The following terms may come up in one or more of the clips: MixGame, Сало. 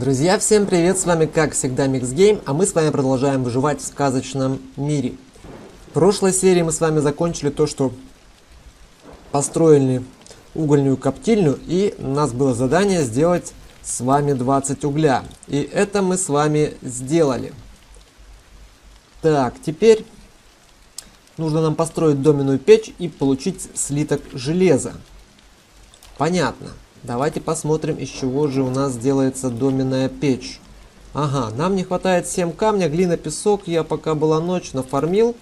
Друзья, всем привет, с вами как всегда MixGame, а мы с вами продолжаем выживать в сказочном мире. В прошлой серии мы с вами закончили то, что построили угольную коптильню, и у нас было задание сделать с вами 20 угля. И это мы с вами сделали. Так, теперь нужно нам построить доменную печь и получить слиток железа. Понятно. Давайте посмотрим, из чего же у нас делается доменная печь. Ага, нам не хватает 7 камня, глина, песок. Я пока была ночь, нафармил.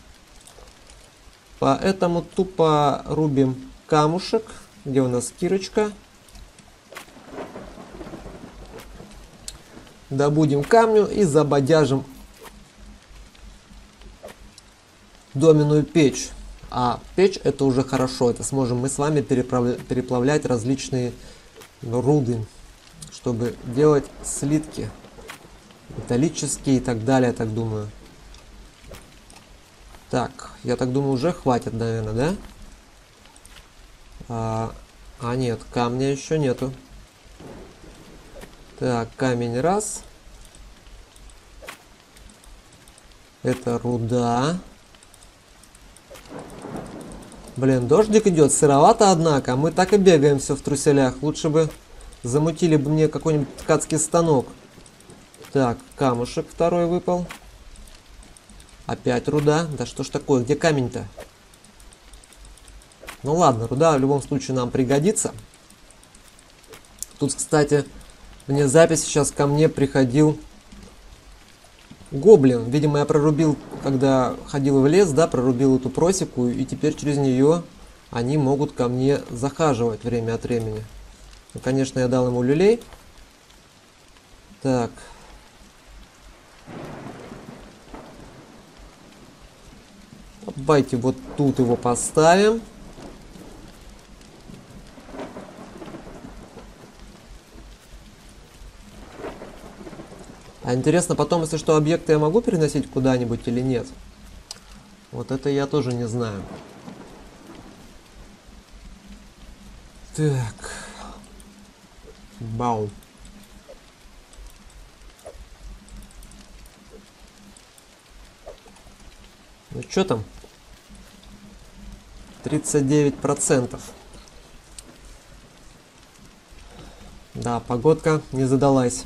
Поэтому тупо рубим камушек. Где у нас кирочка? Добудем камню и забодяжим доменную печь. А печь это уже хорошо. Это сможем мы с вами переплавлять различные руды, чтобы делать слитки металлические и так далее, я так думаю. Так, я так думаю, уже хватит, наверное, да? А нет, камня еще нету. Так, камень раз. Это руда. Блин, дождик идет, сыровато, однако. Мы так и бегаем все в труселях. Лучше бы замутили бы мне какой-нибудь ткацкий станок. Так, камушек второй выпал. Опять руда. Да что ж такое, где камень-то? Ну ладно, руда в любом случае нам пригодится. Тут, кстати, вне записи сейчас ко мне приходил гоблин. Видимо, я прорубил, когда ходил в лес, да, прорубил эту просеку, и теперь через нее они могут ко мне захаживать время от времени. Ну, конечно, я дал ему люлей. Так. Давайте вот тут его поставим. А интересно, потом, если что, объекты я могу переносить куда-нибудь или нет? Вот это я тоже не знаю. Так. Бау. Ну что там? 39%. Да, погодка не задалась.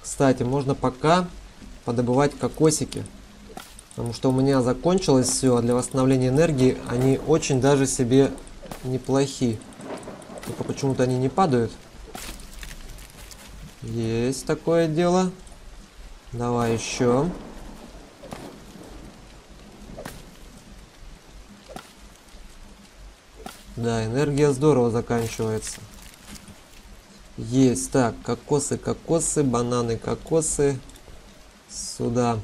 Кстати, можно пока подобывать кокосики, потому что у меня закончилось все, а для восстановления энергии они очень даже себе неплохи. Только почему-то они не падают. Есть такое дело. Давай еще. Да, энергия здорово заканчивается. Есть. Так, кокосы, кокосы, бананы, кокосы. Сюда.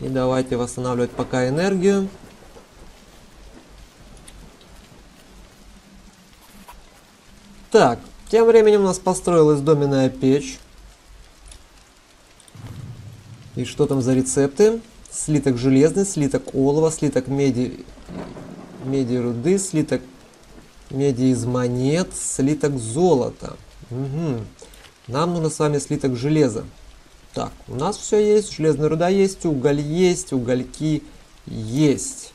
И давайте восстанавливать пока энергию. Так, тем временем у нас построилась доменная печь. И что там за рецепты? Слиток железный, слиток олова, слиток меди руды, слиток меди из монет, слиток золота. Угу. Нам нужно с вами слиток железа. Так, у нас все есть. Железная руда есть, угольки есть.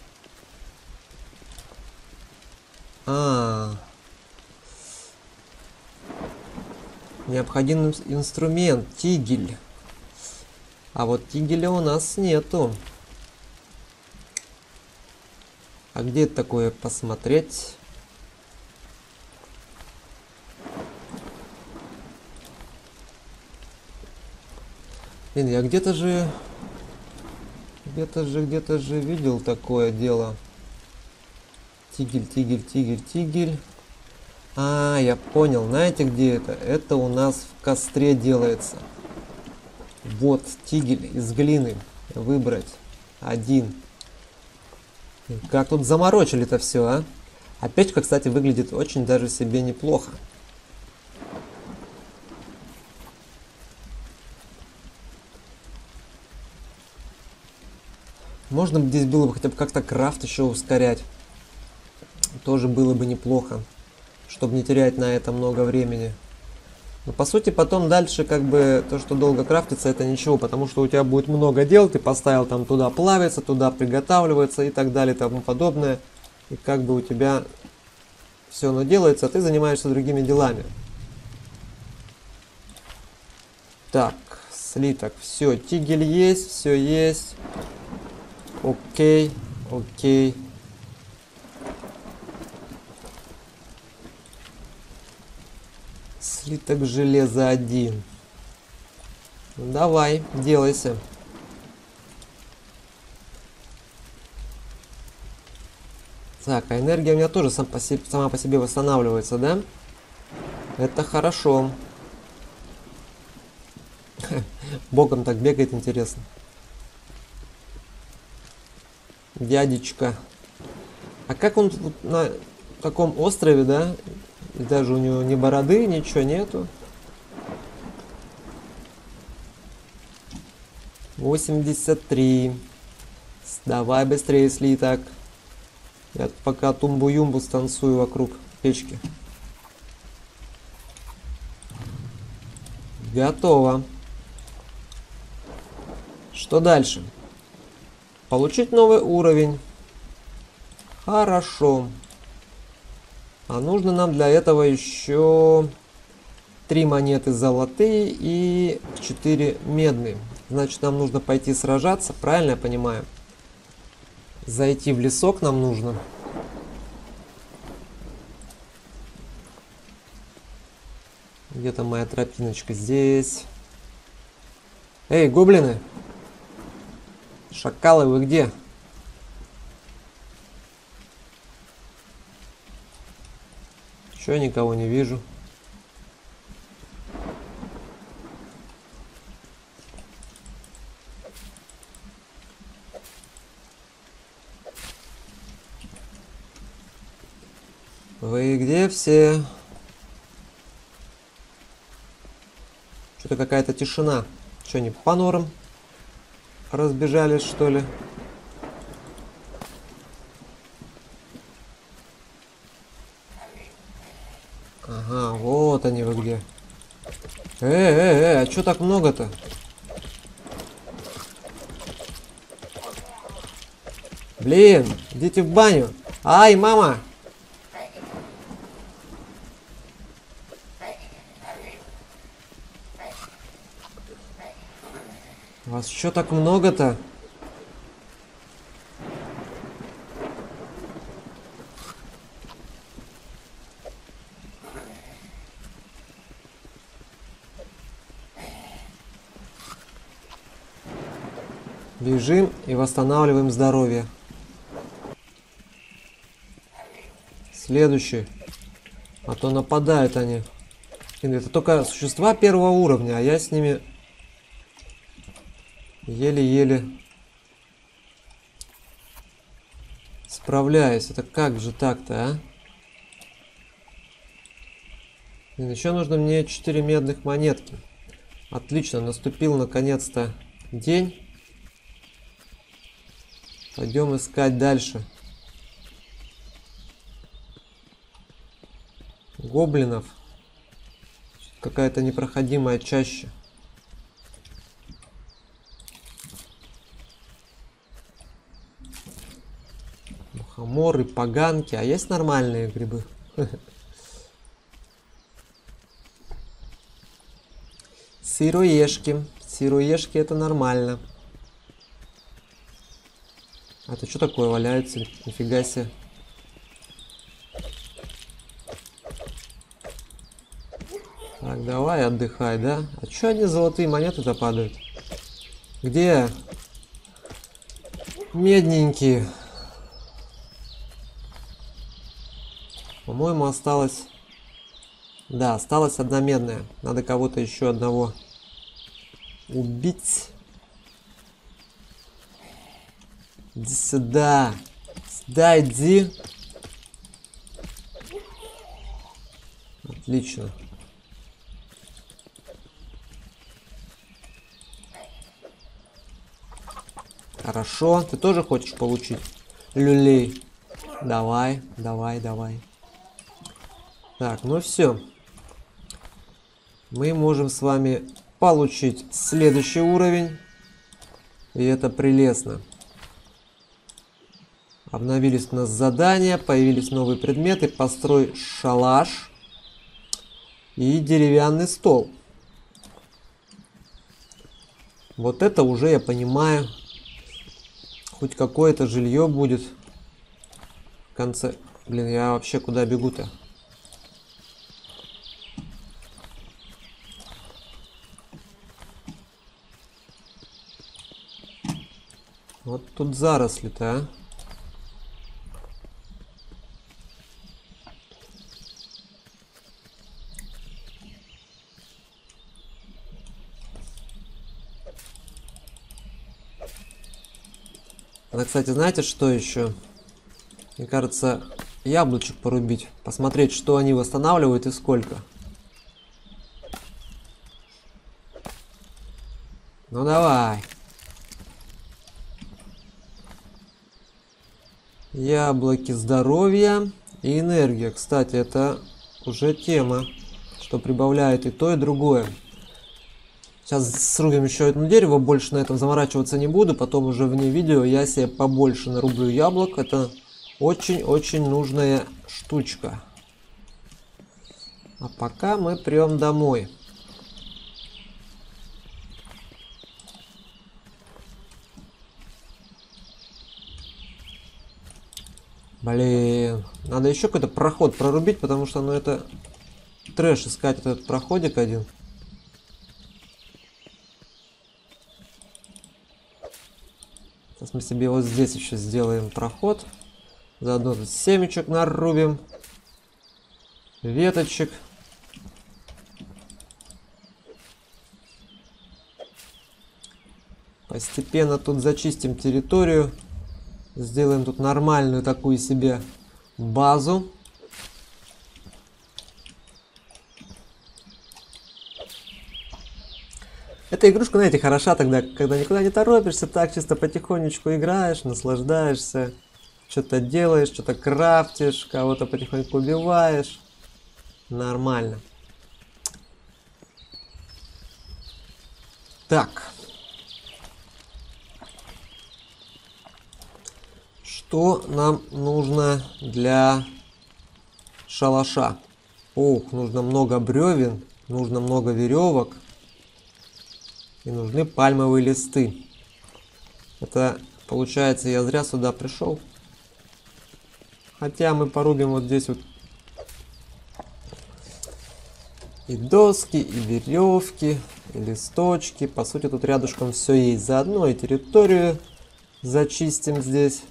Необходим инструмент, тигель. А вот тигеля у нас нету. А где это такое посмотреть? Блин, я где-то же видел такое дело. Тигель, тигель, тигель, тигель. А, я понял. Знаете, где это? Это у нас в костре делается. Вот, тигель из глины. Выбрать. Один. Как тут заморочили-то все, а? А печка, кстати, выглядит очень даже себе неплохо. Можно бы здесь было бы хотя бы как-то крафт еще ускорять. Тоже было бы неплохо, чтобы не терять на это много времени. Но по сути потом дальше как бы то, что долго крафтится, это ничего, потому что у тебя будет много дел, ты поставил там туда плавится, туда приготавливается и так далее и тому подобное. И как бы у тебя все оно делается, а ты занимаешься другими делами. Так, слиток, все, тигель есть, все есть. Окей, окей. Слиток железа 1. Давай, делайся. Так, а энергия у меня тоже сама по себе восстанавливается, да? Это хорошо. Боком так бегает, интересно. Дядечка. А как он тут на таком острове, да? И даже у него ни бороды, ничего нету. 83. Давай быстрее, слиток. Я пока тумбу-юмбу станцую вокруг печки. Готово. Что дальше? Получить новый уровень. Хорошо. А нужно нам для этого еще 3 монеты золотые и 4 медные. Значит, нам нужно пойти сражаться, правильно я понимаю? Зайти в лесок нам нужно. Где-то моя тропиночка здесь. Эй, гоблины! Шакалы, вы где? Чё, никого не вижу. Вы где все? Что-то какая-то тишина. Чё, они по норам разбежались, что ли? Ага, вот они вы где. А чё так много-то? Блин, идите в баню. Ай, мама! Вас чё так много-то? Бежим и восстанавливаем здоровье. Следующий. А то нападают они. Это только существа первого уровня, а я с ними еле-еле справляюсь. Это как же так-то, а? Еще нужно мне 4 медных монетки. Отлично, наступил наконец-то день. Пойдем искать дальше. Гоблинов. Какая-то непроходимая чаща. Мухоморы, поганки. А есть нормальные грибы? Сыроежки. Сыроежки — это нормально. А это что такое валяется? Нифига себе. Так, давай отдыхай, да? А что они золотые монеты-то падают? Где? Медненькие. По-моему, осталось... Да, осталась одна медная. Надо кого-то еще одного убить. Иди сюда. Сюда иди. Отлично. Хорошо. Ты тоже хочешь получить люлей? Давай, давай, давай. Так, ну все. мы можем с вами получить следующий уровень. И это прелестно. Обновились у нас задания, появились новые предметы. Построй шалаш и деревянный стол. Вот это уже я понимаю. Хоть какое-то жилье будет в конце. Блин, я вообще куда бегу-то? Вот тут заросли-то, а? Да, кстати, знаете, что еще? Мне кажется, яблочек порубить. Посмотреть, что они восстанавливают и сколько. Ну давай. Яблоки здоровья и энергия. Кстати, это уже тема, что прибавляет и то, и другое. Сейчас срубим еще одно дерево, больше на этом заморачиваться не буду, потом уже вне видео я себе побольше нарублю яблок, это очень-очень нужная штучка. А пока мы прям домой. Блин, надо еще какой-то проход прорубить, потому что, ну, это трэш искать этот проходик один. Сейчас мы себе вот здесь еще сделаем проход. Заодно тут семечек нарубим. Веточек. Постепенно тут зачистим территорию. Сделаем тут нормальную такую себе базу. Эта игрушка, знаете, хороша тогда, когда никуда не торопишься, так чисто потихонечку играешь, наслаждаешься, что-то делаешь, что-то крафтишь, кого-то потихоньку убиваешь. Нормально. Так. Что нам нужно для шалаша? Ох, нужно много бревен, нужно много веревок. И нужны пальмовые листы. Это, получается, я зря сюда пришел. Хотя мы порубим вот здесь вот. И доски, и веревки, и листочки. По сути, тут рядышком все есть. Заодно и территорию зачистим здесь.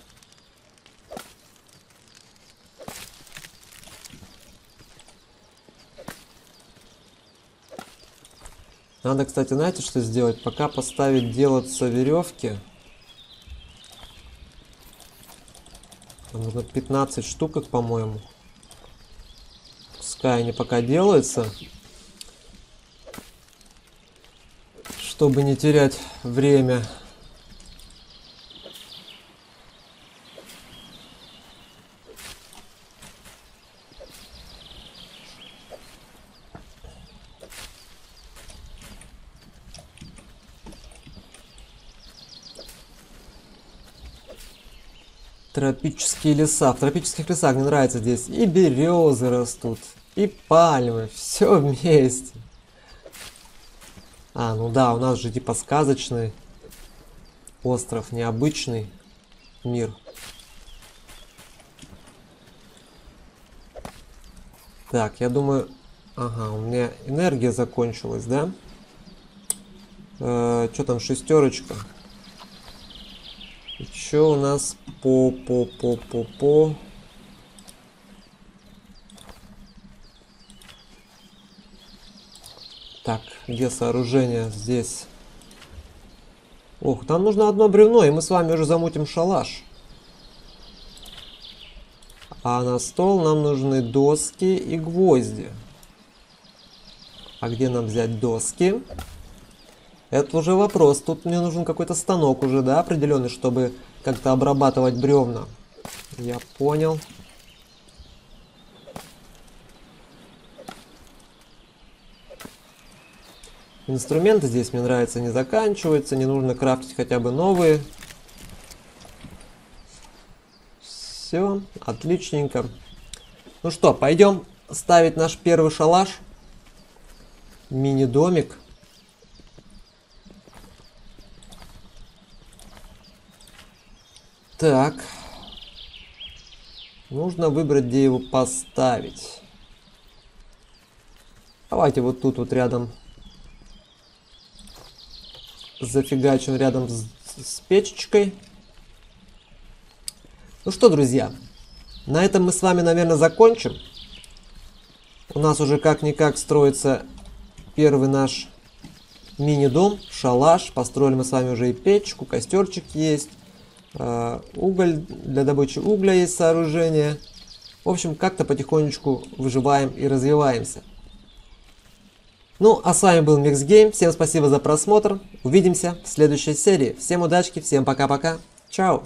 Надо, кстати, знаете, что сделать? Пока поставить делаться веревки. Нужно 15 штук, по-моему. Пускай они пока делаются. Чтобы не терять время. Тропические леса. В тропических лесах мне нравится здесь. И березы растут, и пальмы. Все вместе. А, ну да, у нас же типа сказочный остров, необычный мир. Так, я думаю... Ага, у меня энергия закончилась, да? Что там, шестерочка? Еще у нас по. Так, где сооружение? Здесь. Ох, там нужно одно бревно, и мы с вами уже замутим шалаш. А на стол нам нужны доски и гвозди. А где нам взять доски? Это уже вопрос. Тут мне нужен какой-то станок уже, да, определенный, чтобы как-то обрабатывать бревна. Я понял. Инструменты здесь, мне нравится, не заканчиваются. Не нужно крафтить хотя бы новые. Все, отличненько. Ну что, пойдем ставить наш первый шалаш. Мини-домик. Так. Нужно выбрать, где его поставить. Давайте вот тут вот рядом. Зафигачим рядом с печечкой. Ну что, друзья, на этом мы с вами, наверное, закончим. У нас уже как-никак строится первый наш мини-дом, шалаш. Построили мы с вами уже и печку, костерчик есть. Уголь, для добычи угля есть сооружение. В общем, как-то потихонечку выживаем и развиваемся. Ну, а с вами был MixGame. Всем спасибо за просмотр. Увидимся в следующей серии. Всем удачки, всем пока-пока. Чао!